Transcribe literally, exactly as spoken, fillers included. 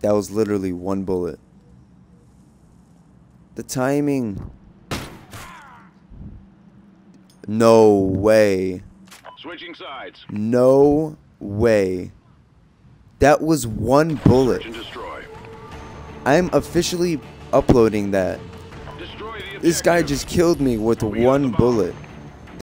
That was literally one bullet. The timing. No way. Switching sides. No way. That was one bullet. I'm officially uploading that. This guy just killed me with one bullet.